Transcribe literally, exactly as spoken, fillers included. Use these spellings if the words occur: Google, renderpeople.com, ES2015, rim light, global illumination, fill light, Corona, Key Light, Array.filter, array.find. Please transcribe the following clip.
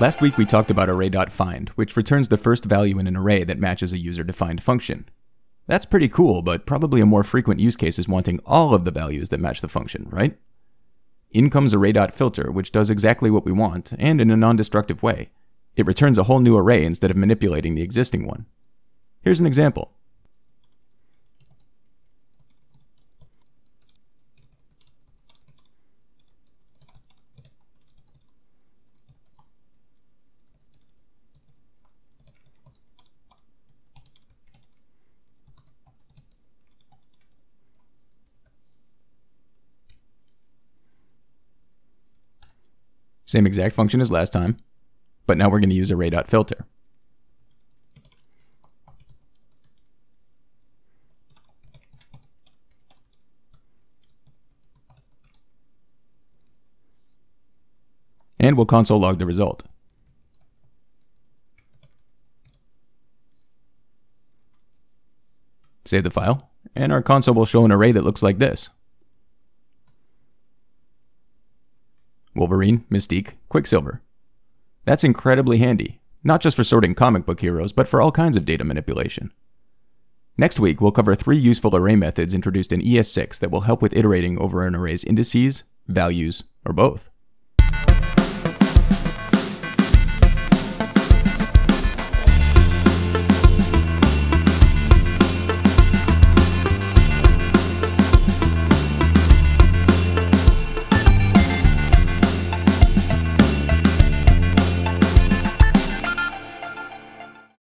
Last week we talked about array.find, which returns the first value in an array that matches a user-defined function. That's pretty cool, but probably a more frequent use case is wanting all of the values that match the function, right? In comes array.filter, which does exactly what we want, and in a non-destructive way. It returns a whole new array instead of manipulating the existing one. Here's an example. Same exact function as last time, but now we're going to use array.filter. And we'll console log the result. Save the file, and our console will show an array that looks like this. Wolverine, Mystique, Quicksilver. That's incredibly handy, not just for sorting comic book heroes, but for all kinds of data manipulation. Next week, we'll cover three useful array methods introduced in E S six that will help with iterating over an array's indices, values, or both.